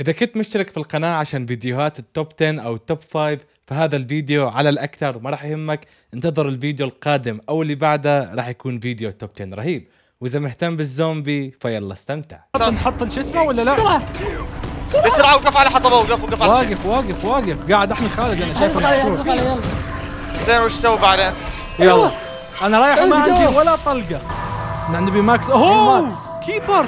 إذا كنت مشترك في القناة عشان فيديوهات التوب 10 أو التوب 5 فهذا الفيديو على الأكثر ما راح يهمك، انتظر الفيديو القادم أو اللي بعده راح يكون فيديو توب 10 رهيب، وإذا مهتم بالزومبي فيلا استمتع. نحط شو اسمه ولا لا؟ بسرعة وقف على حطبه، وقف على واقف واقف واقف قاعد أحمي خالد، أنا شايفه محشور. زين وش سوي بعدين؟ يلا أنا رايح ما عندي ولا طلقة. نبي ماكس. أوه كيبر.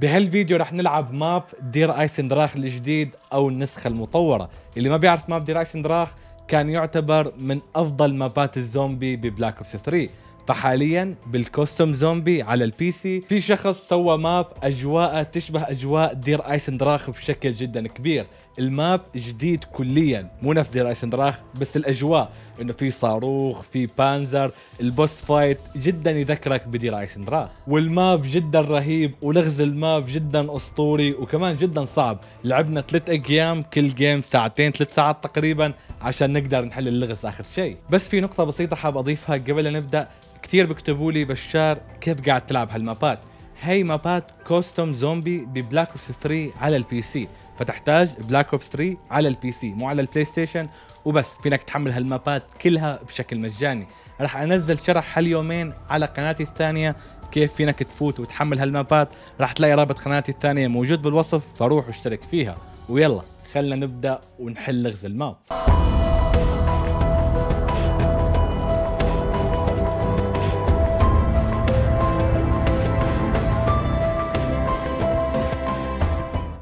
بهالفيديو راح نلعب ماب دير ايسندراخ الجديد او النسخه المطوره. اللي ما بيعرف ماب دير ايسندراخ كان يعتبر من افضل مابات الزومبي ببلاك اوبس 3، فحاليا بالكوستم زومبي على البي سي في شخص سوى ماب اجواء تشبه اجواء دير ايسندراخ بشكل جدا كبير. الماب جديد كليا، مو نفس دير ايسندراخ بس الاجواء انه في صاروخ، في بانزر، البوس فايت جدا يذكرك بدير ايسندراخ، والماب جدا رهيب ولغز الماب جدا اسطوري وكمان جدا صعب. لعبنا 3 ايام، كل جيم ساعتين 3 ساعات تقريبا عشان نقدر نحل اللغز اخر شيء. بس في نقطة بسيطة حاب اضيفها قبل لا نبدا، كثير بيكتبوا لي بشار كيف قاعد تلعب هالمابات؟ هي مابات كوستم زومبي ببلاك اوبس 3 على البي سي، فتحتاج بلاك اوبس 3 على البي سي مو على البلاي ستيشن وبس. فينك تحمل هالمابات كلها بشكل مجاني، راح انزل شرح هاليومين على قناتي الثانية كيف فينك تفوت وتحمل هالمابات، راح تلاقي رابط قناتي الثانية موجود بالوصف فروح واشترك فيها. ويلا خلنا نبدأ ونحل لغز الماب.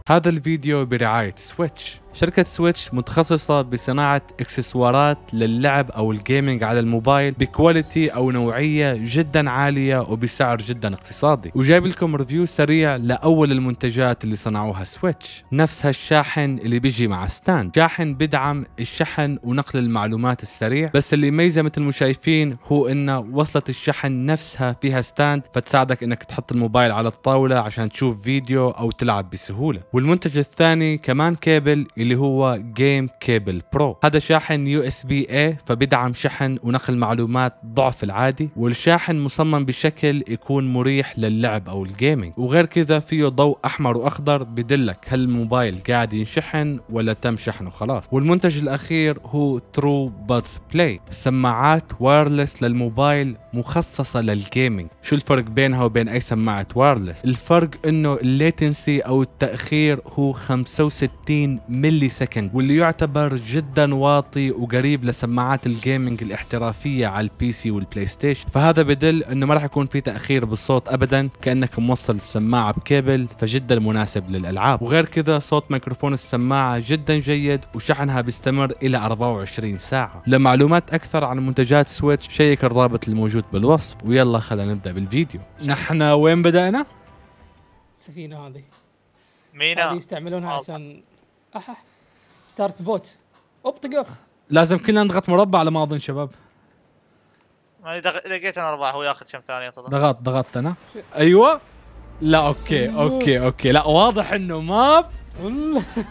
هذا الفيديو برعاية سويتش. شركة سويتش متخصصة بصناعة اكسسوارات للعب او الجيمنج على الموبايل بكواليتي او نوعية جدا عالية وبسعر جدا اقتصادي، وجايب لكم ريفيو سريع لاول المنتجات اللي صنعوها سويتش. نفس هالشاحن اللي بيجي مع ستاند، شاحن بدعم الشحن ونقل المعلومات السريع، بس اللي يميزه مثل ما شايفين هو انه وصلة الشحن نفسها فيها ستاند فتساعدك انك تحط الموبايل على الطاولة عشان تشوف فيديو او تلعب بسهولة. والمنتج الثاني كمان كيبل اللي هو جيم كيبل برو، هذا شاحن USB-A فبيدعم شحن ونقل معلومات ضعف العادي، والشاحن مصمم بشكل يكون مريح للعب او الجيمنج، وغير كذا فيه ضوء احمر واخضر بدلك هل الموبايل قاعد ينشحن ولا تم شحنه خلاص. والمنتج الاخير هو ترو بادز بلاي، سماعات وايرلس للموبايل مخصصه للجيمنج. شو الفرق بينها وبين اي سماعه وايرلس؟ الفرق انه الليتنسي او التاخير هو 65 ملي سكند، واللي يعتبر جدا واطي وقريب لسماعات الجيمنج الاحترافيه على البي سي والبلاي ستيشن، فهذا بدل انه ما راح يكون في تاخير بالصوت ابدا كانك موصل السماعه بكيبل، فجدا مناسب للالعاب. وغير كذا صوت ميكروفون السماعه جدا جيد وشحنها بيستمر الى 24 ساعه. لمعلومات اكثر عن منتجات سويتش شيك الرابط الموجود بالوصف. ويلا خلينا نبدا بالفيديو. نحن وين بدانا؟ السفينه هذه مينا يستعملونها عشان ستارت بوت. طقف لازم كلنا نضغط مربع على ما اظن شباب. ما لقيت انا 4 هو ياخذ كم ثانيه طلع. ضغطت انا ايوه. لا اوكي لا واضح انه ماب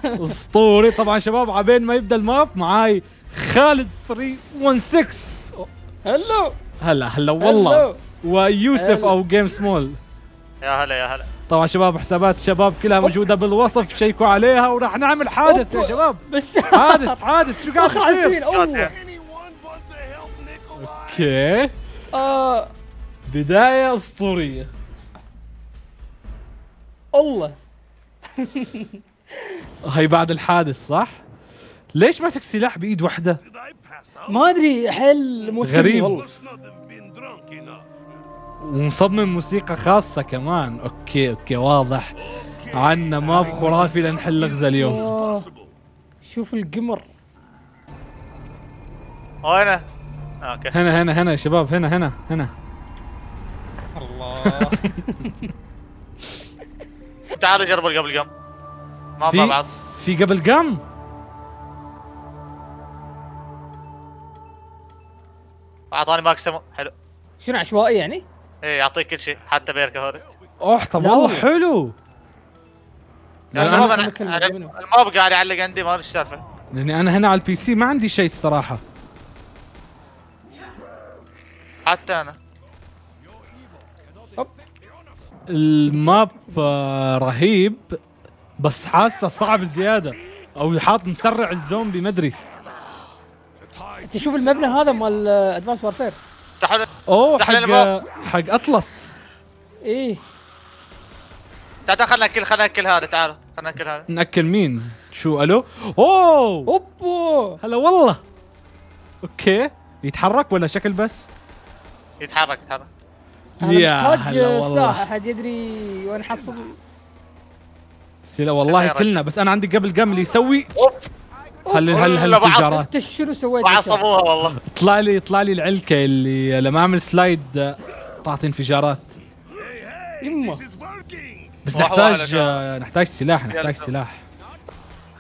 اسطوري. طبعا شباب عبين ما يبدا الماب معاي خالد 316. هلا والله. ويوسف او جيمز مول. يا هلا طبعا شباب حسابات الشباب كلها موجوده بالوصف، شيكوا عليها وراح نعمل حادث يا شباب. حادث شو قاعد يصير؟ اوكي بدايه اسطوريه الله. هاي بعد الحادث صح؟ ليش ماسك سلاح بايد واحده؟ ما ادري حل غريب والله. ومصمم موسيقى خاصة كمان. اوكي واضح عنا ماب خرافي لنحل لغزة اليوم. شوف القمر وينه؟ اوكي هنا يا شباب، هنا الله. تعالوا جربوا قبل قم. ما بعص في قبل قم. اعطاني ماكسيمو حلو. شنو عشوائي يعني؟ ايه يعطيك كل شيء حتى بير كهري. طب والله حلو يا شباب. انا الماب قاعد يعلق عندي ما ادري ايش، لاني انا هنا على البي سي ما عندي شيء الصراحه. حتى انا الماب رهيب بس حاسه صعب زياده او حاط مسرع الزومبي ما ادري. انت شوف المبنى هذا مال ادفانس وارفير. تحول اوه حق اطلس. ايه تعال تعال خلينا ناكل هذا. تعال خلينا ناكل هذا. ناكل مين؟ شو الو؟ اوه اوبو هلا والله. اوكي يتحرك ولا شكل بس؟ يتحرك. يا هلا والله. محتاج سلاح احد يدري وين نحصل سلاح والله كلنا. بس انا عندي قبل اللي يسوي هل التجارات انت شنو سويت؟ عصبوها والله. طلع لي العلكه اللي لما اعمل سلايد طلعت انفجارات يمه. بس نحتاج سلاح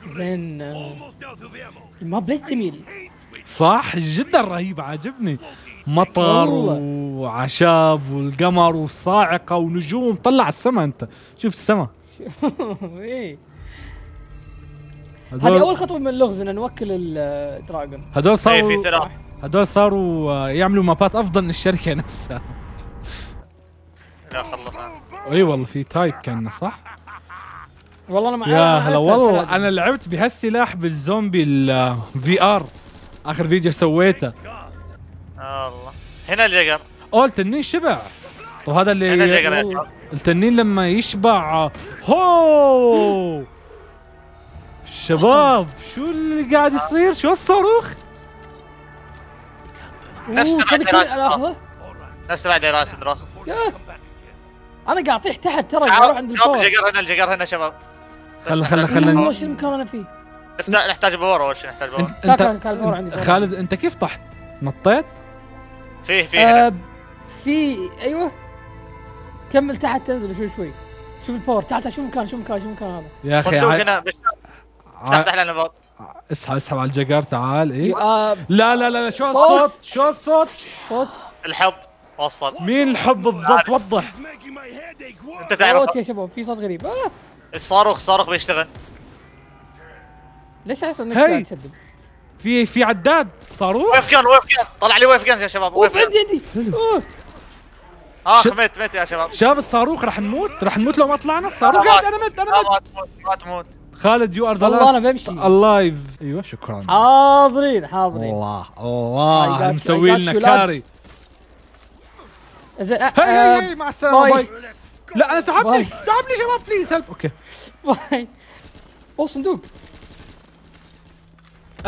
زين. الماب ليش جميل صح؟ جدا رهيب عاجبني. مطر وعشاب والقمر والصاعقه ونجوم. طلع السما انت شوف السما. ايه هذه اول خطوه من اللغز ان نوكل الدراجون. هذول صاروا يعملوا مابات افضل من الشركه نفسها. لا خلصنا. اي والله في تايب كانه صح. والله انا ما اعرف. يا هلا والله انا لعبت بهالسلاح بالزومبي الفي ار اخر فيديو سويته. الله هنا الجقر. اوه التنين شبع. طب هذا اللي التنين لما يشبع هو شباب شو اللي قاعد يصير؟ شو الصاروخ؟ نفس تبع دير اس دراخ. انا قاعد اطيح تحت ترى. اروح عند الفور. الجقر هنا شباب. خل وش المكان انا فيه؟ نحتاج باور. اول شيء نحتاج باور. انت خالد انت كيف طحت؟ نطيت؟ في ايوه كمل تحت تنزل شوي. شوف الباور تعال شوف مكان هذا يا اخي. صندوق هنا افتح لنا الباب. اسحب على الجقار تعال. ايه لا شو الصوت؟ صوت الحب. وصل مين الحب بالضبط؟ وضح انت تعرف صوت يا شباب. في صوت غريب. الصاروخ بيشتغل. ليش احس انك قاعد تشدد؟ في عداد صاروخ. ويف جان طلع لي ويف جان يا شباب. ويف جان عندي. مت يا شباب. شباب الصاروخ راح نموت لو ما طلعنا الصاروخ. انا مت. ما تموت خالد. يو ار ذا لاست. والله انا بمشي اللايف. ايوه شكرا. حاضرين. الله مسوي لنا كاري. زين هي مع السلامه باي. لا انا سحبني شباب بليز هلب. اوكي باي. او صندوق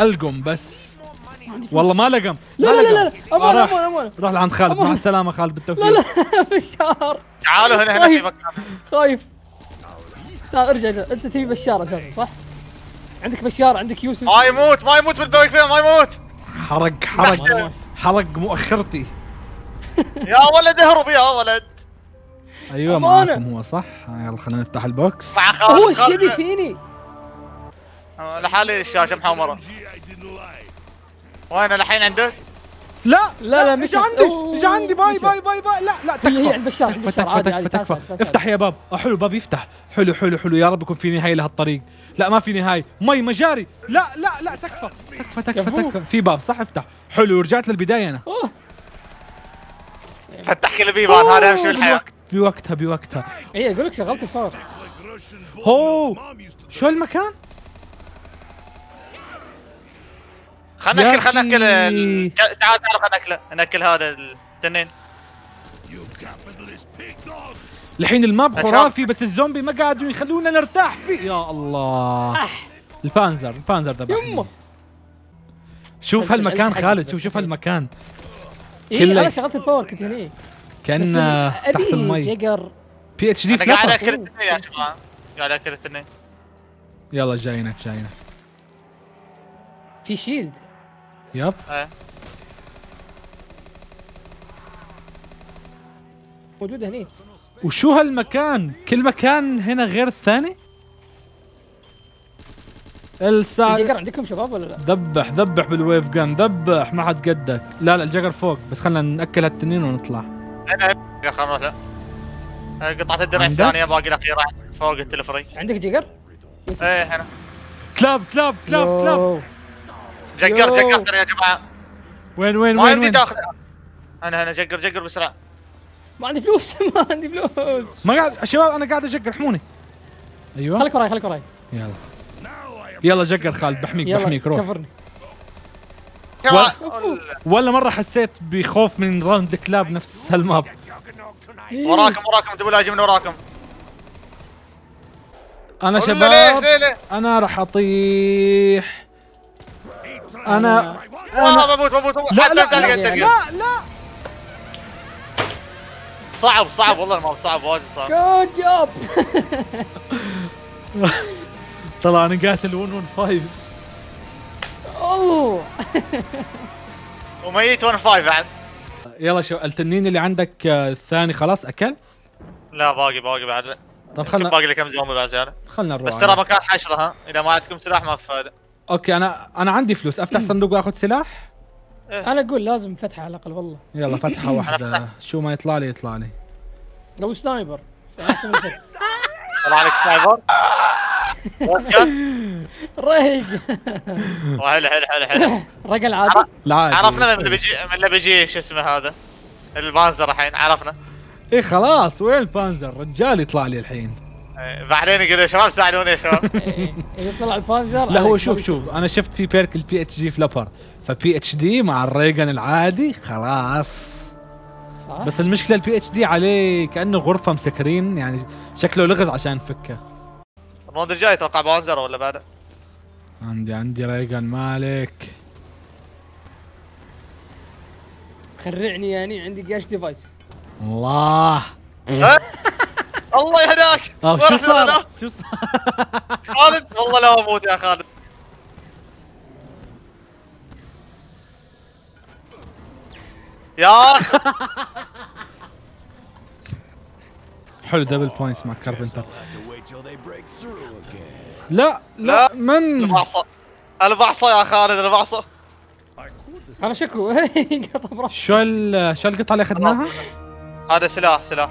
القم بس والله ما لقم. لا امان روح لعند خالد. مع السلامه خالد بالتوفيق. لا بشار تعالوا هنا في مكان خايف. ارجع انت تبي بشار اساسا صح؟ عندك يوسف. ما يموت بالبويك فيها. ما يموت. حرق مؤخرتي. يا ولد اهرب يا ولد. ايوه معاكم هو صح. يلا خلينا نفتح البوكس. هو ايش يبي فيني؟ لحالي الشاشه محمره. وين الحين عنده؟ لا مش عندي. باي. لا تكفى. افتح يا باب. حلو باب يفتح. حلو يا رب يكون في نهايه لهالطريق. لا ما في نهايه. مجاري. لا تكفى. في باب صح افتح. حلو رجعت للبدايه انا. فتح لي بيبان. هذا امشي بالحياه بوقتها. اي اقول لك شغلت الفار. هو شو المكان؟ خلنا ناكل تعال خلنا ناكل هذا التنين. الحين الماب خرافي بس الزومبي ما قاعدوا يخلونا نرتاح فيه. يا الله البانزر ذبح يمه. شوف هالمكان خالد. شوف هالمكان. ايه انا شغلت الباور كنت هني كان تحت المي. جقر بي اتش دي. انا قاعد اكل التنين يا شباب. يلا جايينك. في شيلد يب. موجودة هني. وشو هالمكان؟ كل مكان هنا غير الثاني؟ الجقر عندكم شباب ولا لا؟ ذبح بالويف جان. ذبح ما حد قدك. لا الجقر فوق بس خلنا ناكل هالتنين ونطلع. انا خلنا نروح. قطعة الدرع الثانية باقي الأخيرة فوق التلفري. عندك جقر؟ ايه هنا. كلاب جقرت يا جماعه. وين ما يمدي تاخذ. انا جقر بسرعه. ما عندي فلوس ما عندي فلوس. ما قاعد شباب انا قاعد اجقر حموني. ايوه خليك وراي خليك وراي. يلا يلا جقر خالد بحميك بحميك روح. كفرني. ولا مرة حسيت بخوف من راوند الكلاب نفس هالماب. وراكم وراكم دبل هاجم من وراكم. انا شباب انا راح اطيح. انا بموت بموت لا لا لا لا صعب صعب والله الماب صعب واجد صعب. جود جوب. طلع انا قاتل 115. اوه وميت 115 بعد. يلا شو التنين اللي عندك الثاني خلاص اكل؟ لا باقي باقي بعد. طب خلنا باقي لي كم زومبي بعد زياده. خلنا نروح بس ترى مكان حشره ها اذا ما عندكم سلاح ما فايده. اوكي انا عندي فلوس افتح صندوق واخذ سلاح. إيه؟ انا اقول لازم فتحه على الاقل والله. يلا فتحه واحده شو ما يطلع لي يطلع لي. لو سنايبر احسن من فتح. طلع لك سنايبر؟ ريق. حلو حلو حلو حلو. رق العادي؟ العادي عرفنا من اللي بيجي شو اسمه هذا؟ البانزر الحين عرفنا. ايه خلاص وين البانزر؟ رجال يطلع لي الحين. بعدين يقولوا يا شباب ساعدوني يا شباب. اذا طلع البانزر لا هو شوف شوف انا شفت في بيرك البي اتش دي فلابر فبي اتش دي مع الريجن العادي خلاص صح. بس المشكله البي اتش دي عليه كانه غرفه مسكرين يعني شكله لغز عشان نفكه. الراوند الجاي اتوقع بانزر ولا بعد؟ عندي ريجن مالك خرعني يعني عندي جاش ديفايس. الله الله يهداك. شو صار؟ شو صار؟ خالد والله لا اموت يا خالد. يا اخي حلو دبل بوينتس مع كاربنتر. لا لا من البعصه البعصه يا خالد البعصه. انا شكو قطع براسي. شو القطعه اللي اخذناها؟ هذا سلاح.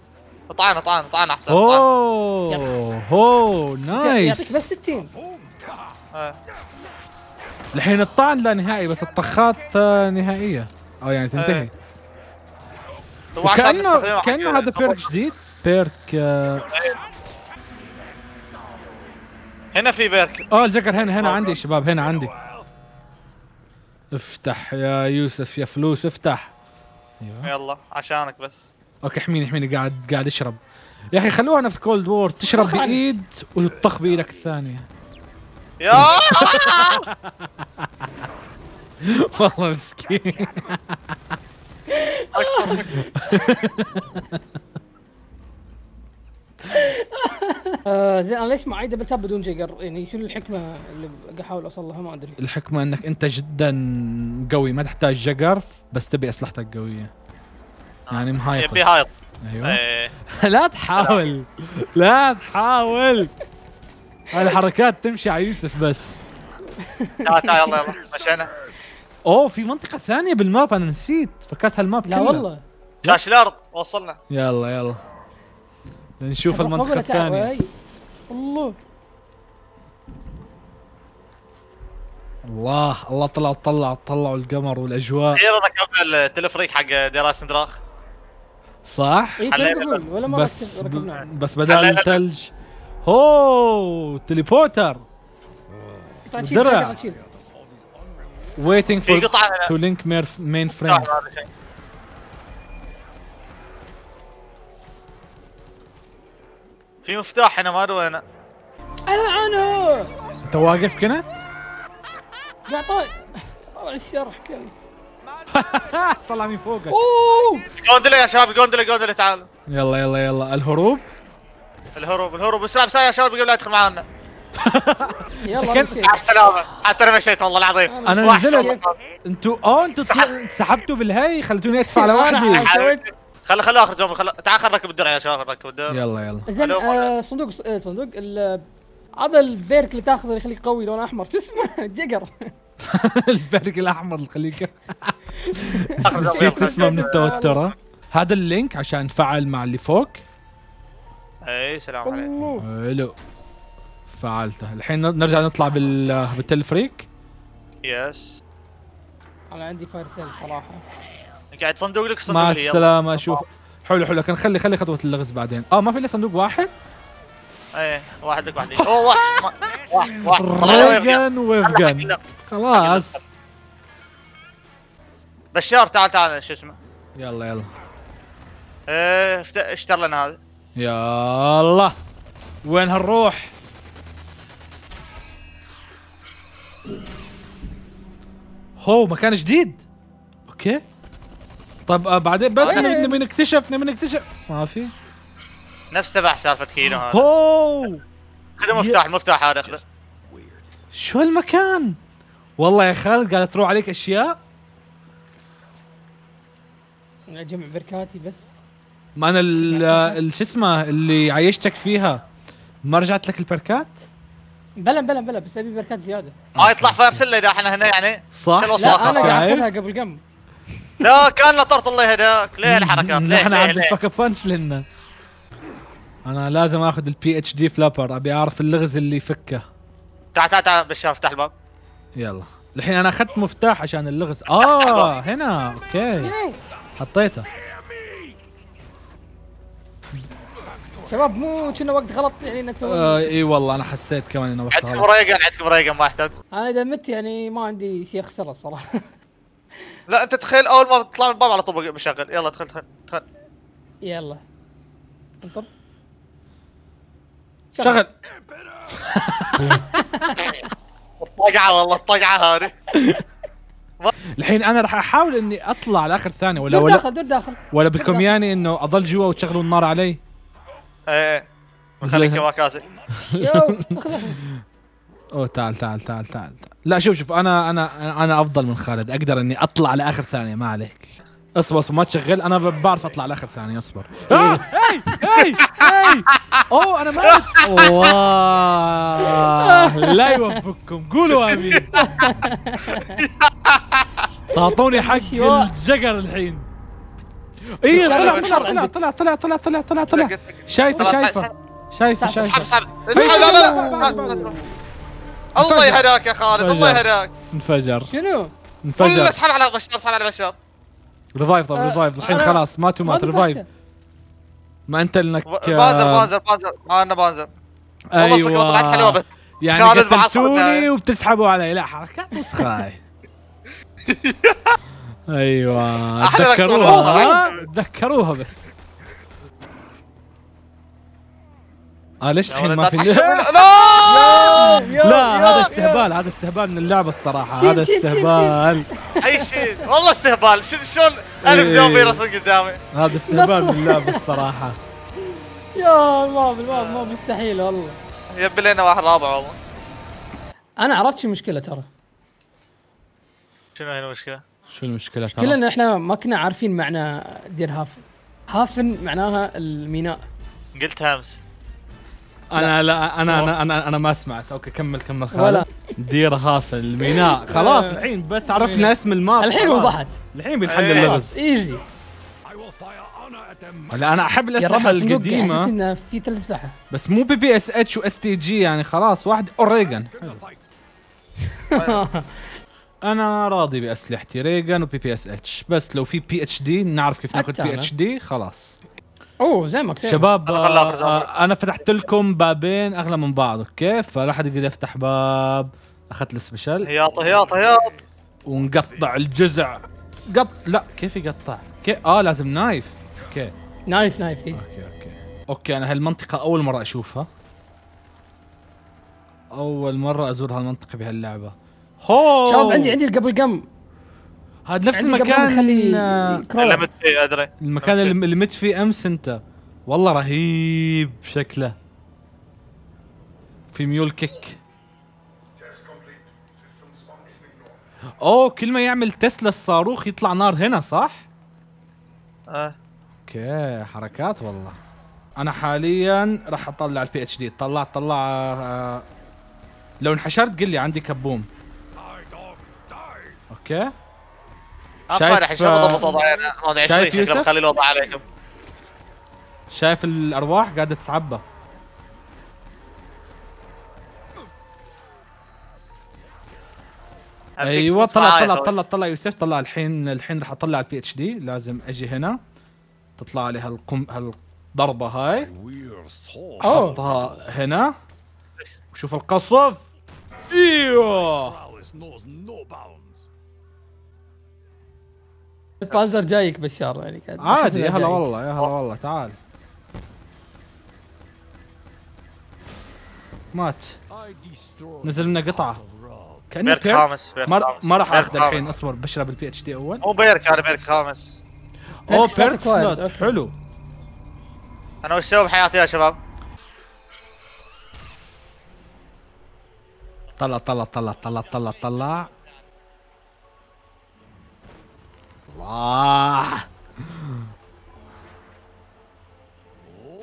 طعن احسن. اوه هو نايس يعطيك بس 60 الحين. الطعن لا نهائي بس الطخات نهائيه او يعني تنتهي. كأنه هذا بيرك جديد بيرك. هنا في بيرك. الجكر هنا عندي شباب هنا عندي. افتح يا يوسف يا فلوس افتح. يلا عشانك بس. اوكي حميني قاعد اشرب يا اخي. خلوها نفس كولد وور تشرب بايد وتطخ بايدك الثانيه. يا والله مسكين. زين انا ليش معي دبل تاب بدون جيجر؟ يعني شنو الحكمه اللي قاعد احاول اوصل لها ما ادري. الحكمه انك انت جدا قوي ما تحتاج جيجر بس تبي اسلحتك قويه. يعني مهايط يبي هايط. ايوه لا تحاول لا تحاول. الحركات تمشي على يوسف بس. تعال تعال يلا مشينا. اوه في منطقة ثانية بالماب انا نسيت فكرت هالماب كلها. لا والله كاش الارض وصلنا. يلا يلا نشوف المنطقة الثانية. الله الله الله طلعوا القمر والاجواء. غير انا كمل التلفريك حق دير ايزندراخ صح؟ ولا بس بدال الثلج. هو تليبوتر درع ويتنج فور تو لينك مين فريم. في مفتاح هنا ما ادري وينه. العنه انت واقف كنا؟ قاعد طالع الشرح كنت. طلع من فوقك. اوه جوندله يا شباب جوندله تعالوا. يلا الهروب اسرع بسرعه يا شباب قبل لا يدخل معانا. يلا مع السلامه. حتى انا مشيت والله العظيم. انا نزلت انتوا سحبتوا بالهي خلتوني ادفع لوحدي. خلي اخر زوم، تعال خل نركب الدرع يا شباب، نركب الدرع. يلا يلا زين. صندوق صندوق هذا البيرك اللي تاخذه يخليك قوي لون احمر، شو اسمه؟ جقر. البيرك الاحمر اللي يخليك نسيت اسمه من التوتر. هذا اللينك عشان فعل مع اللي فوق. اي سلام عليكم. حلو فعلته. الحين نرجع نطلع بالتلفريك. يس انا عندي فاير سيل صراحه. قاعد صندوق لك صندوق. مع السلامه. شوف حلو حلو، كان خلي خطوه اللغز بعدين. ما في الا صندوق واحد. ايه واحد لك واحد. اوه واحد ريجن ويفجن. خلاص بشار تعال تعال شو اسمه. يلا يلا اشتر لنا هذا. يلا وين هنروح؟ هو مكان جديد. اوكي طب بعدين بس نبي نكتشف ما في نفس تبع سالفه كيلو هذا. هو خذ مفتاح، المفتاح هذا اخذه. شو المكان؟ والله يا خالد قاعد تروح عليك اشياء. انا اجمع بركاتي بس. ما انا شو اسمه اللي عيشتك فيها ما رجعت لك البركات؟ بلا بلا بلا بس ابي بركات زياده. يطلع فاير سله اذا احنا هنا يعني صح؟ لا انا قاعد اخذها قبل قم. لا كان نطرت الله يهداك، ليه الحركات؟ ليه احنا عم نتفك بانش لنا. انا لازم اخذ البي اتش دي فلابر، ابي اعرف اللغز اللي يفكه. تعال تعال تعال بشار افتح الباب. يلا، الحين انا اخذت مفتاح عشان اللغز. هنا اوكي. حطيته. شباب مو كنا وقت غلط يعني نسوي. اي والله انا حسيت كمان انه وقت غلط. عندكم ريقن ما يحتاج. انا اذا مت يعني ما عندي شيء اخسره الصراحه. لا انت تخيل اول ما تطلع من الباب على طول مشغل. يلا دخل دخل دخل. يلا انطر شغل. الطقعه والله الطقعه هذه. الحين انا راح احاول اني اطلع على اخر ثانيه ولا داخل ولا بدكم يعني انه اضل جوا وتشغلوا النار علي؟ ايه ونخليك كواكاسي. اوه تعال تعال تعال تعال. لا شوف انا افضل من خالد، اقدر اني اطلع لاخر ثانيه ما عليك. اصبر ما تشغل، انا بعرف اطلع لاخر ثانيه اصبر. اوه انا مات. الله لا يوفقكم، قولوا امين. تعطوني حق الجقر الحين. ايه طلع. شايفه. لا الله يهداك يا خالد، الله يهداك. انفجر. شنو؟ انفجر. اسحب على بشار، اسحب على بشار. ريفايف طب ريفايف الحين خلاص مات ريفايف. ما انت انك بانزر انا بانزر. ايوه طلعت حلوه بس. يعني قتلتوني وبتسحبوا علي. لا حركات مسخاي. ايوه تذكروها بس. ليش الحين ما في؟ لا هذا استهبال، هذا استهبال من اللعبه الصراحه، هذا استهبال. اي شيء والله استهبال. شلون 1000 زومبي رسم قدامي؟ هذا استهبال من اللعبه الصراحه. يا الله بالله مستحيل والله. يبي لنا واحد رابع والله. انا عرفت شو المشكله ترى. شنو هي المشكله؟ ترى؟ المشكله ان احنا ما كنا عارفين معنى دير هافن. هافن معناها الميناء. قلتها امس. أنا لا أنا أنا أنا أنا ما سمعت. أوكي كمل خالد. دير هافن الميناء. خلاص الحين بس عرفنا اسم الماب. الحين وضحت. الحين بنحل اللغز. إيزي. لا أنا أحب الأسلحة القديمة. حسيت إنه في تلسحة. بس مو BBSH و STG يعني خلاص واحد أوريجن. أنا راضي بأسلحتي ريجن و BBSH، بس لو في PHD نعرف كيف ناخذ PHD خلاص. اوه زي ما كسير. شباب انا فتحت لكم بابين اغلى من بعض اوكي، فلا حد يقدر يفتح باب. اخذت السبيشال. هياط ونقطع الجزع. لا كيف يقطع؟ لازم نايف. اوكي نايف اوكي انا هالمنطقة اول مرة اشوفها، اول مرة ازور هالمنطقة بهاللعبة. هو شباب عندي قبل قم. هذا نفس المكان اللي مت فيه ادري. المكان اللي مت فيه امس انت. والله رهيب شكله. في ميول كيك. كل ما يعمل تسلا الصاروخ يطلع نار هنا صح؟ اوكي حركات والله. انا حاليا راح اطلع البي اتش دي. طلع لو انحشرت قل لي، عندي كبوم. اوكي شايف شايف وضع عليكم. شايف الارواح قاعده تتعبى. ايوه طلع يوسف. طلع الحين راح اطلع البي اتش دي. لازم اجي هنا، تطلع لي هالضربه هاي، احطها هنا وشوف القصف. ايوه البانزر جايك بشار، يعني عادي. يا هلا والله، يا هلا والله، تعال. مات، نزل لنا قطعه كأنه بيرك خامس. ما راح اخذ الحين، اصبر بشرب البي اتش دي اول. مو بيرك، انا بيرك خامس. اوه بيرك سلوت، حلو. انا وش اسوي بحياتي يا شباب؟ طلع طلع طلع طلع طلع طلع الله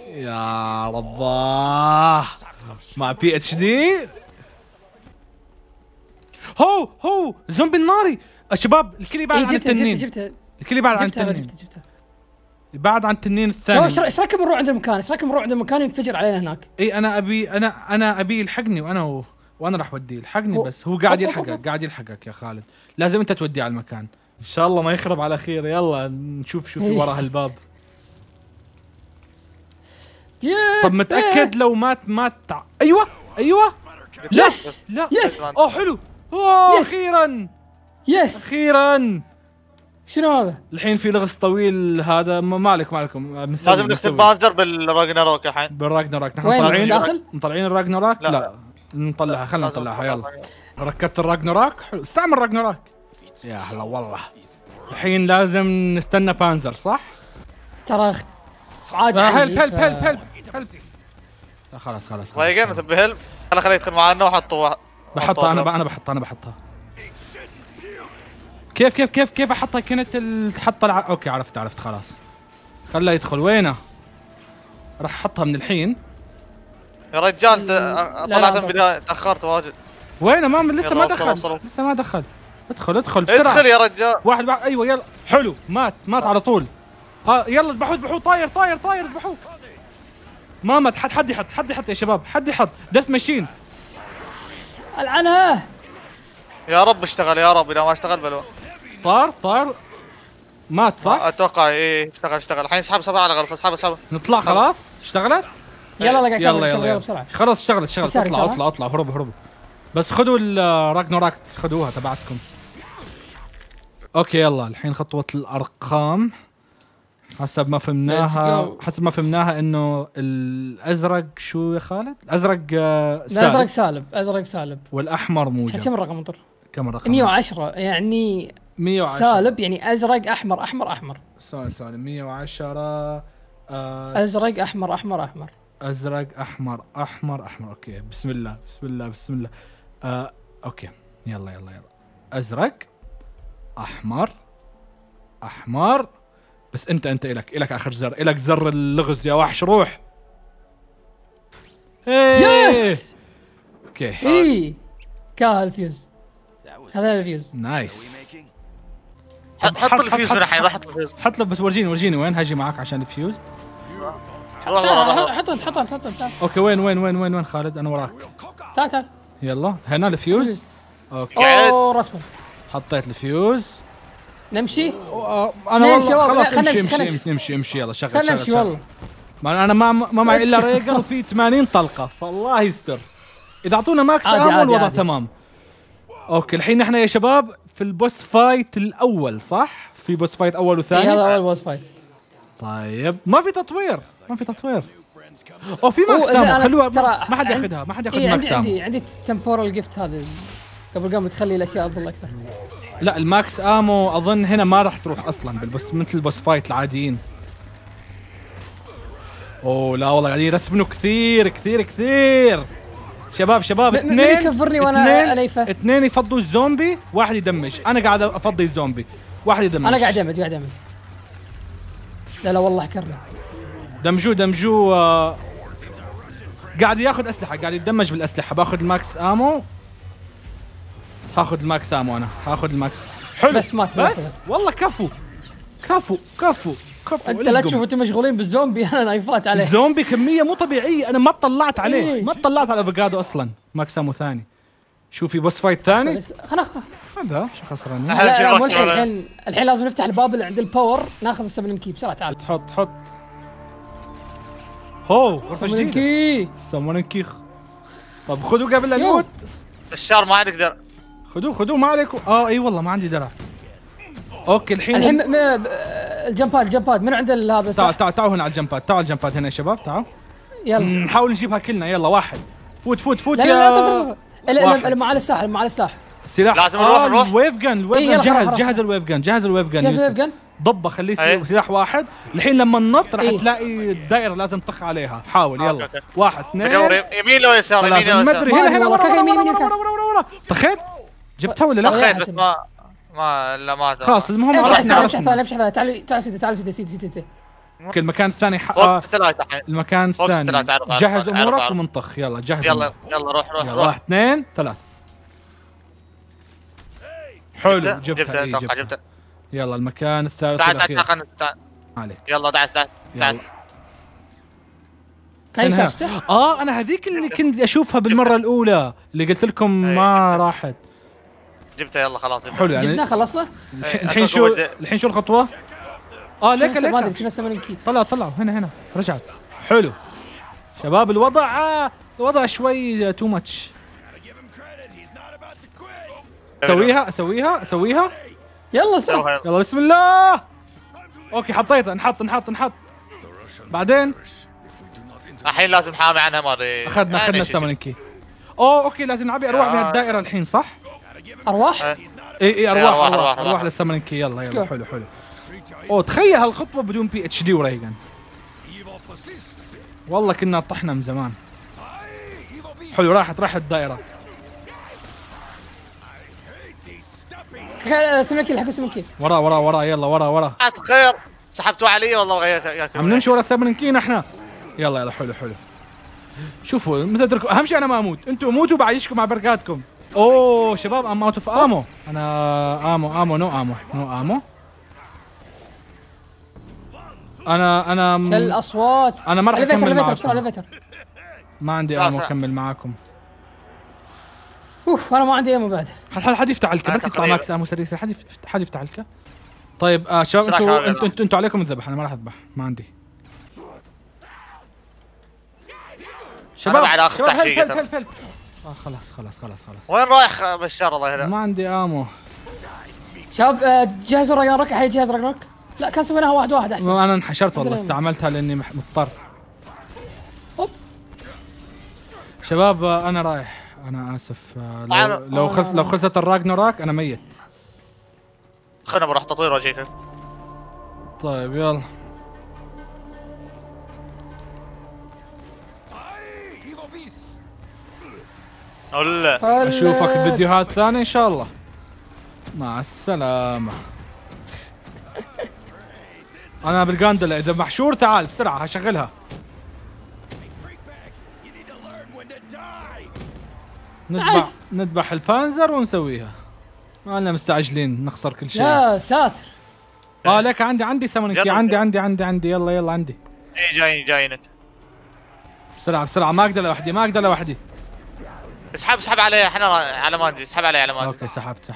يا رباه. مع بي اتش دي هو زومبي الناري. الشباب الكل يبعد عن التنين. جبتها الكل يبعد عن التنين. جبتها يبعد عن التنين الثاني. ايش رايكم نروح عند المكان؟ ينفجر علينا هناك. اي انا ابي يلحقني، وانا راح اوديه. يلحقني بس هو قاعد يلحقك، يا خالد. لازم انت توديه على المكان. ان شاء الله ما يخرب على خير. يلا نشوف شو في ورا هالباب. طب متاكد لو مات؟ ايوه يس اوه حلو. اوه اخيرا اخيرا. شنو هذا؟ الحين في لغز طويل هذا. ما عليكم لازم نكسب بانزر بالراجناروك الحين. بالراجناروك نحن مطلعين الراجناروك. لا نطلعها، خلينا نطلعها. يلا ركبت الراجناروك، حلو. استعمل الراجناروك يا هلا والله. الحين لازم نستنى بانزر صح؟ ترى عادي. هلب هلب هلب هلب. لا خلاص ضايقين نسبي هلب. انا خليه يدخل معنا وحطوا. بحطها انا بحطها. كيف احطها؟ كنت اوكي عرفت خلاص. خله يدخل. وينه؟ راح احطها من الحين. يا رجال طلعت من البدايه، تاخرت واجد. وينه؟ ما لسه ما دخل، ادخل بسرعه، ادخل يا رجال. واحد ايوه يلا حلو. مات على طول. يلا اذبحوه طاير اذبحوه. ما مات. حد يحط يا شباب، دث ماشين. العنها يا رب اشتغل، يا رب. اذا ما اشتغل بلوى. طار مات صح؟ اتوقع ايه. اشتغل الحين. اسحبها على غرفه، اسحبها. نطلع خلاص. اشتغلت؟ يلا بسرعه. خلاص اشتغلت. اطلع هربوا بس. خذوا الراجناروك، خذوها تبعتكم. اوكي يلا الحين خطوه الارقام. حسب ما فهمناها انه الازرق شو يا خالد؟ الازرق سالب. الازرق سالب، والاحمر موجب. كم الرقم انطر؟ 110 يعني 110 سالب، يعني ازرق احمر احمر احمر. سالب 110 ازرق احمر احمر احمر. اوكي بسم الله. اوكي يلا ازرق احمر. بس انت الك اخر زر، زر اللغز يا وحش. روح. يس اوكي. كاها الفيوز. خذينا الفيوز. نايس. حط الفيوز الحين. راح احط الفيوز. حط له بس. ورجيني وين. هاجي معك عشان الفيوز. حط. اوكي وين خالد؟ انا وراك. تعال يلا هنا الفيوز. اوكي رسمه. حطيت الفيوز. نمشي؟ انا والله خلاص امشي يلا. شغل والله. انا ما معي الا ريجل وفي 80 طلقه، فالله يستر. اذا اعطونا ماكس ام الوضع تمام. اوكي الحين احنا يا شباب في البوس فايت الاول صح؟ في بوس فايت اول وثاني. هذا اول بوس فايت. طيب ما في تطوير. او في ماكس ام. خلوها ما حد ياخذها، ماكس ام. عندي تمبورال جيفت هذا قبل تخلي الاشياء تضل اكثر. لا الماكس امو اظن هنا ما راح تروح اصلا بالبوس، مثل البوس فايت العاديين. اوه لا والله قاعدين يرسبنوا كثير. شباب اثنين يكفرني وانا انيفه. اثنين يفضوا الزومبي، واحد يدمج. انا قاعد افضي الزومبي، واحد يدمج. انا قاعد ادمج. لا لا والله كرر. دمجوه دمجوه. قاعد ياخذ اسلحه، قاعد يتدمج بالاسلحه. باخذ الماكس امو. هاخذ الماكس امو انا، هاخذ الماكس. حلو بس مات. بس والله كفو كفو كفو كفو. انت لا تشوف انتم مشغولين بالزومبي، انا نايفات عليه. زومبي كميه مو طبيعيه، انا ما اطلعت عليه، إيه؟ ما اطلعت على افوكادو اصلا. ماكس امو ثاني. شوفي بوس فايت ثاني. خلاص هذا شو خسرانين. الحين لازم نفتح الباب اللي عند الباور، ناخذ السمن كي بسرعه. تعال تحط حط. هو غرفه جديده. سمن كي. طب خذوه قبل لا نموت. الشار ما عاد يقدر. خذوه خذوه ما عليكم. اي والله ما عندي درع. اوكي الحين الجمبات الجمبات من عند هذا. تعال تعال تعال هنا على الجمبات، تعال الجمبات هنا يا شباب، تعال يلا نحاول نجيبها كلنا. يلا واحد فوت فوت فوت. لا لا لا معاه السلاح، معاه السلاح، سلاح لازم نروح نروح. الويف جن، الويف جن جهز، جهز الويف جن، جهز الويف جن، جهز الويف جن، ضبه خليه سلاح واحد. الحين لما ننط راح تلاقي الدائره لازم تطخ عليها، حاول يلا واحد اثنين يمين لو يسار يمين لو يسار ما ادري. هنا هنا ورا. طخيت جبتها ولا لا؟ طخيت بس ما لا ما خلاص. المهم عرفنا. امشي ثاني امشي ثاني. تعال تعال سيدي، تعال سيدي سيدي. اوكي المكان الثاني المكان الثاني جهز امورك ومنطخ. يلا جهز يلا يلا روح روح روح. واحد اثنين ثلاث. حلو جبتها اتوقع جبتها. يلا المكان الثالث الاخير. تعال تعال عليك يلا دعس دعس دعس. كايسف انا هذيك اللي كنت اشوفها بالمره الاولى اللي قلت لكم ما راحت. جبتها يلا خلاص جبتها. حلو جبتها خلصنا. الحين شو الحين شو الخطوه؟ لك ما ادري شنو اسمه. طلع طلع هنا هنا رجعت. حلو شباب الوضع الوضع شوي تو ماتش. اسويها اسويها اسويها يلا سويها يلا بسم الله. اوكي حطيتها. نحط نحط نحط بعدين. الحين لازم حامي عنها مالي. اخذنا اخذنا السمنكي. اوكي لازم نعبي ارواح بهالدائره الحين صح؟ ارواح؟ اي ارواح ارواح ارواح للسمنكي. يلا يلا حلو حلو. تخيل هالخطوه بدون بي اتش دي وريجن. والله كنا طحنا من زمان. حلو راحت راحت الدائره. سمكي الحق سمكي. ورا ورا ورا يلا ورا ورا. خير سحبتوا علي والله وغيرت. عم نمشي ورا السمنكين احنا. يلا يلا حلو حلو. شوفوا مثل تركوا اهم شيء انا ما اموت، انتم اموتوا بعيشكم مع بركاتكم. شباب ام اوت اوف امو. انا امو امو نو امو نو امو. انا شل الاصوات. انا ما راح اكمل معاكم بسرعه. ما عندي امو اكمل معاكم. اوف انا ما عندي امو بعد. حد يفتح علكه بس يطلع ماكس امو سريع. حد يفتح علكه. طيب شباب انتوا عليكم الذبح. انا ما راح اذبح ما عندي. شباب هلب هلب هلب. خلاص خلاص خلاص خلاص. وين رايح بشار الله يهداه؟ ما عندي امو. شباب جهزوا راجناروك. الحين جهز راجناروك. لا كان سويناها واحد واحد احسن. انا انحشرت والله استعملتها لاني مضطر. اوب شباب انا رايح. انا اسف لو خلصت الراجناروك انا ميت. خلنا بروح تطوير وجهك. طيب يلا ولا اشوفك بفيديوهات ثانيه ان شاء الله. مع السلامه. انا بالقاندله اذا محشور. تعال بسرعه هشغلها. نذبح البانزر ونسويها. انا مستعجلين نخسر كل شيء. يا ساتر. لك عندي سمنكي. عندي يلا عندي. ايه جايينك. بسرعه بسرعه ما اقدر لوحدي ما اقدر لوحدي. اسحب علي احنا على ما ادري. اسحب علي على ما ادري. اوكي سحبت.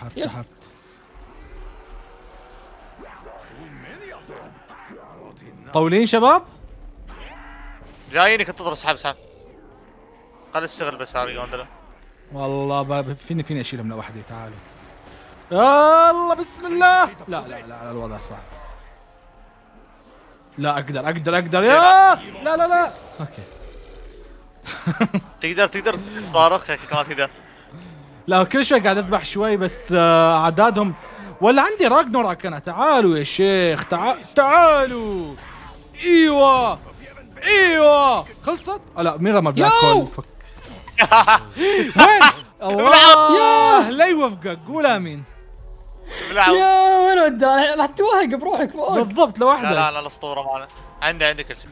طولين شباب؟ جايينك انتظر. اسحب خلي الشغل بس هذا القندله. والله فيني اشيلهم لوحدي. تعالوا يلا بسم الله. لا الوضع صعب. لا اقدر يا لا اوكي. تقدر تصارخ يا اخي ما تقدر. لا كل شوي قاعد اذبح شوي بس اعدادهم. ولا عندي راجناروك انا. تعالوا يا شيخ تعالوا. ايوه خلصت. لا مين رمى بلاك هول؟ فك وين؟ الله ليوفقك. قول امين. بالله يا ولد راح توهق بروحك فوق. بالضبط لوحدك. لا لا الاسطوره مالنا عندي كل شيء.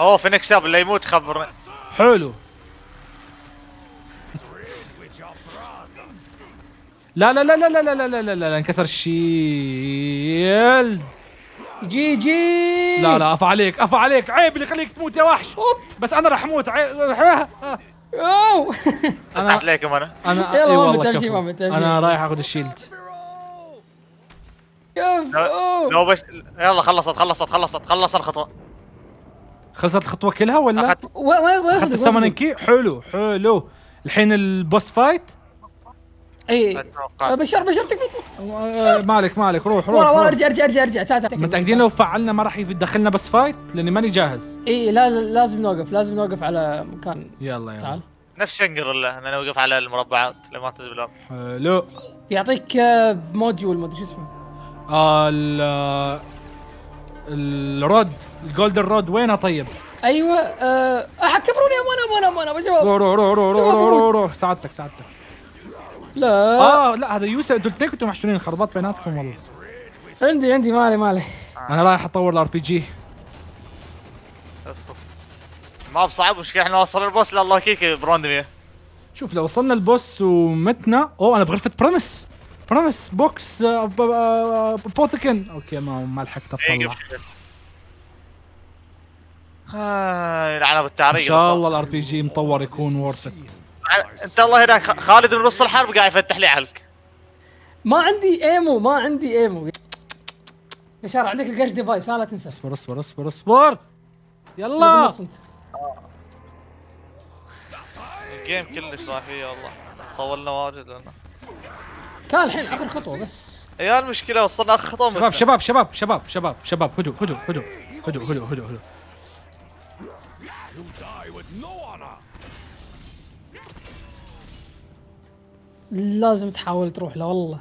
اوه في نكس اب اللي يموت خبرني. حلو. لا لا لا لا لا لا لا لا لا انكسر الشيل. جي جي. لا لا افا عليك افا عليك، عيب اللي يخليك تموت يا وحش. بس انا راح اموت. اوه فتحت لكم انا يلا ما بتمشي ما بتمشي. انا رايح اخذ الشيلد. كيف؟ لو بش يلا خلصت خلصت خلصت خلصت الخطوه. خلصت الخطوه كلها ولا؟ وين اخذت الثمن كي؟ حلو حلو. الحين البوس فايت. اي بشار بشار تكفي مالك مالك روح روح. ورا ارجع ارجع ارجع ارجع تعال. متاكدين لو فعلنا ما راح يدخلنا بس فايت؟ لاني ماني جاهز. اي لا لازم نوقف لازم نوقف على مكان. يلا يلا تعال نفس شنقرلا انا نوقف على المربعات لما تزبل. حلو يعطيك موديول ما ادري شو اسمه. ال الرود الجولدن رود وينها طيب؟ ايوه حكبروني امانه امانه امانه يا شباب. روح روح روح روح روح ساعدتك ساعدتك. لا لا هذا يوسف قلت لك انتم محشورين خربطت بيناتكم والله. عندي مالي انا رايح اطور الار بي جي. ما بصعب مشكلة احنا وصلنا البوس. لا الله كيك براندمية. شوف لو وصلنا البوس ومتنا. اوه انا بغرفة بريمس بريمس بوكس بوثكن. اوكي ما لحقت اطلع. يلعنها بالتعريق. ان شاء الله الار بي جي مطور يكون ورثت. انت الله هناك خالد من نص الحرب قاعد يفتح لي عليك. ما عندي ايمو يا شارع عندك القرش ديفايس لا تنسى. اصبر اصبر اصبر اصبر يلا. الجيم كلش رايح فيه والله طولنا واجد لنا. كان الحين اخر خطوه بس يا المشكله وصلنا اخر خطوه. شباب شباب شباب شباب شباب شباب هدوء هدوء هدوء هدوء هدوء هدوء. لازم تحاول تروح له والله.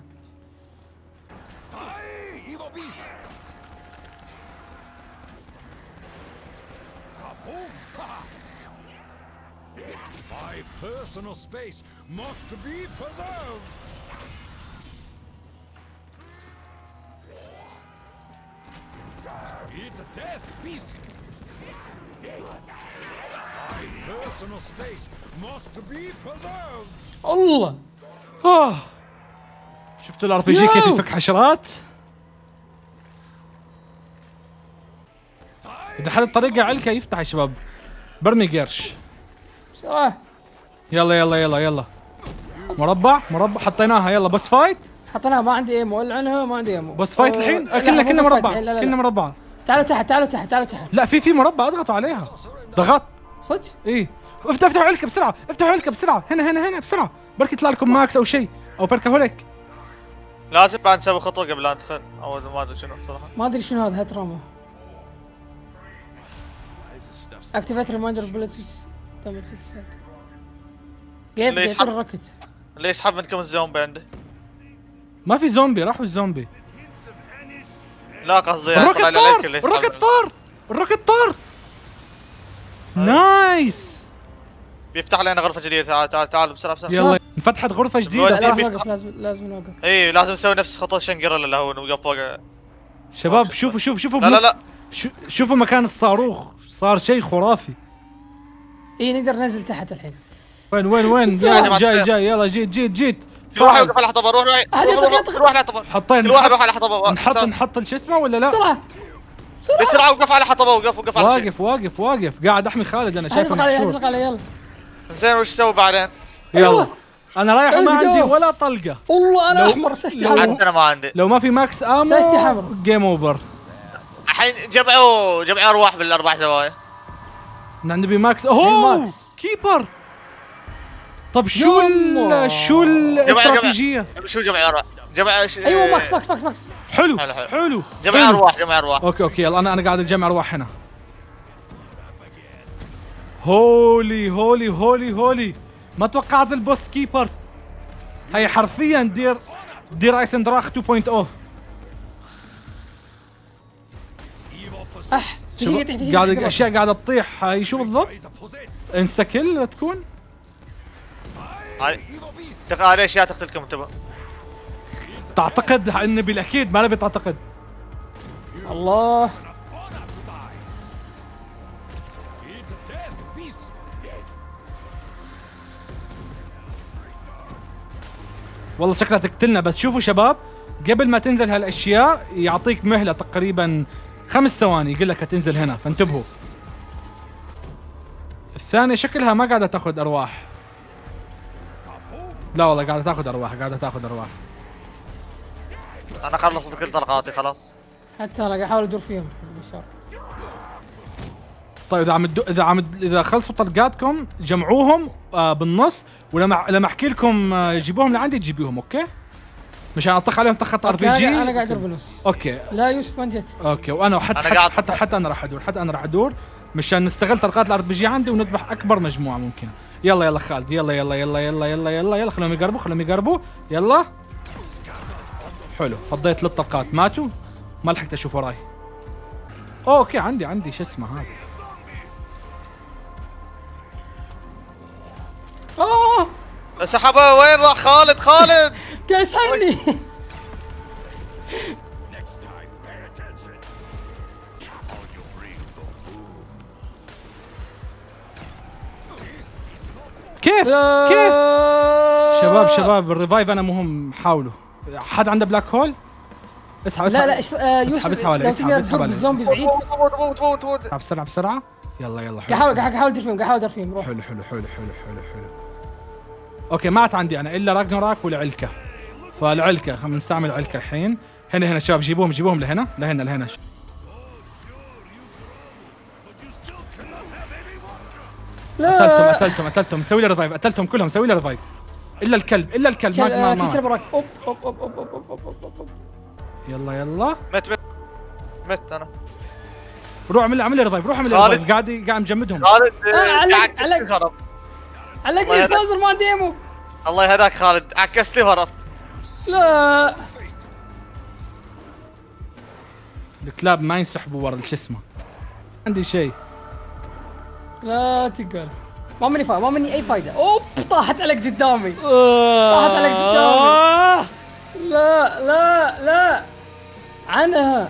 الله اوه شفتوا الار بي جي كيف يفك حشرات؟ اذا حد الطريقه علكه يفتح يا شباب. برمي قرش بسرعه. يلا يلا يلا يلا مربع مربع حطيناها. يلا بوس فايت حطيناها. ما عندي ايمو العنها ما عندي ايمو. بوس فايت الحين كلنا مربع كلنا مربع. تعالوا تحت تعالوا تحت تعالوا تحت. لا في مربع اضغطوا عليها. ضغط صدق؟ ايه افتحوا علكه بسرعه افتحوا علكه بسرعه. هنا هنا هنا بسرعه بركي يطلع لكم ماكس او شيء او بركه هولك. لازم بعد نسوي خطوه قبل لا ندخل او ما ادري شنو بصراحه. ما ادري شنو هذا هترمى. اكتيفيت ريمايندر بلوتوث دامج 9 قاعد الركت. اللي يسحب منكم الزومبي عنده. ما في زومبي راحوا الزومبي. لا قصدي الروكت طار الروكت طار الروكت طار. نايس بيفتح لنا غرفة جديدة. تعال تعال تعال بسرعة بسرعة. يلا انفتحت غرفة جديدة. لازم نوقف. اي لازم نسوي نفس خطوة شنقريلا اللي هو نوقف فوق. شباب شوفوا شوفوا شوفوا لا لا لا شوفوا مكان الصاروخ صار شيء خرافي. اي نقدر ننزل تحت الحين. وين وين وين جاي يلا جيت. كل واحد يروح على حطبه. روح روح على حطبه. حطينا كل واحد يروح على حطبه. نحط شو اسمه ولا لا؟ بسرعة بسرعة وقف على حطبه. وقف على واقف قاعد احمي خالد انا شايفه محشور. يلا زين وش اسوي بعدين؟ يلا انا رايح ما عندي ولا طلقه. والله انا احمر شاشتي حمر. حتى انا ما عندي. لو ما في ماكس امو شاشتي حمر جيم اوفر. الحين جمعوا ارواح بالاربع زوايا. نبي ماكس. اوه كيبر. طب شو الاستراتيجيه؟ شو جمع ارواح؟ ايوه ماكس ماكس ماكس ماكس. حلو جمع ارواح جمع ارواح. اوكي يلا انا قاعد اجمع ارواح هنا. هولي هولي هولي هولي ما توقعت البوس كيبر. هي حرفيا دير ايسندراخ 2.0. قاعد اشياء قاعده تطيح. هي شو بالضبط؟ انستكل تكون؟ هاي اشياء تقتلكم انتبه. تعتقد اني بالاكيد ما انا بتعتقد. الله والله شكلها تقتلنا. بس شوفوا شباب، قبل ما تنزل هالاشياء يعطيك مهله تقريبا 5 ثواني يقول لك هتنزل هنا، فانتبهوا. الثانيه شكلها ما قاعده تاخذ ارواح. لا والله قاعده تاخذ ارواح، قاعده تاخذ ارواح. انا خلصت كل طلقاتي خلاص. حتى انا قاعد احاول ادور فيهم. طيب اذا خلصوا طلقاتكم جمعوهم بالنص، ولما احكي لكم جيبوهم لعندي تجيبيهم، اوكي؟ مشان اطخ عليهم طخة ار بي جي. انا قاعد ادور بالنص. اوكي. لا يوسف ما جت. اوكي، وانا حتى انا راح ادور، مشان نستغل طلقات الار بي جي عندي ونذبح اكبر مجموعة ممكنة. يلا يلا خالد، يلا يلا يلا يلا يلا يلا يلا، خلوهم يقربوا يلا. حلو، فضيت 3 طلقات ماتوا، ما لحقت اشوف وراي. اوكي عندي شو اسمه هذا. سحبه. وين راح خالد؟ خالد قاعد يسحبني. كيف؟ شباب الريفايف انا مهم، حاولوا. حد عنده بلاك هول؟ اسحب. لا يوسف اسحب الزومبي بعيد. بسرعه يلا حلو. قاعد احاول ادير فيهم، روح. حلو. اوكي ما عاد عندي انا الا راجناروك والعلكه، فالعلكه خلينا نستعمل علكه الحين. هنا شباب، جيبوهم لهنا لهنا. لا قتلتهم، سوي لي ريفايف، قتلتهم كلهم، سوي لي ريفايف الا الكلب، ما في وراك. اوب اوب اوب اوب اوب اوب اوب. يلا مت انا. روح اعمل لي ريفايف، قاعد مجمدهم. خالد علقني البانزر ما عندي ايمو. الله يهداك خالد، عكست لي وهربت. لا الكلاب ما ينسحبوا ورا شو اسمه. عندي شيء. لا تقول ما مني اي فايده. اوب طاحت عليك قدامي. لا لا لا عنها.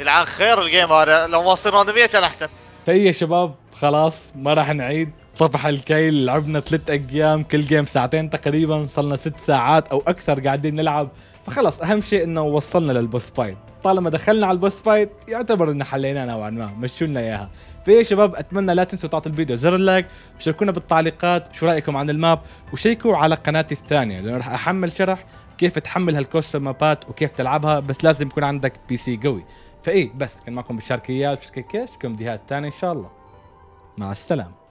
يلعن خير الجيم هذا، لو ما يصير راندومية كان احسن. فيا شباب خلاص ما راح نعيد طفح الكيل. لعبنا 3 ايام، كل جيم 2 ساعة تقريبا، صلنا 6 ساعات او اكثر قاعدين نلعب. فخلاص اهم شيء انه وصلنا للبوس فايت. طالما دخلنا على البوس فايت يعتبر ان حليناها نوعا ما، مشوا لنا اياها. فيا شباب اتمنى لا تنسوا تعطوا الفيديو زر اللايك، وشاركونا بالتعليقات شو رايكم عن الماب، وشيكوا على قناتي الثانيه لانه راح احمل شرح كيف تحمل هالكوستم مابات وكيف تلعبها، بس لازم يكون عندك بي سي قوي. فايه بس كان معكم بالشاركيات وشككش، كوميديات ثانيه ان شاء الله. مع السلامه.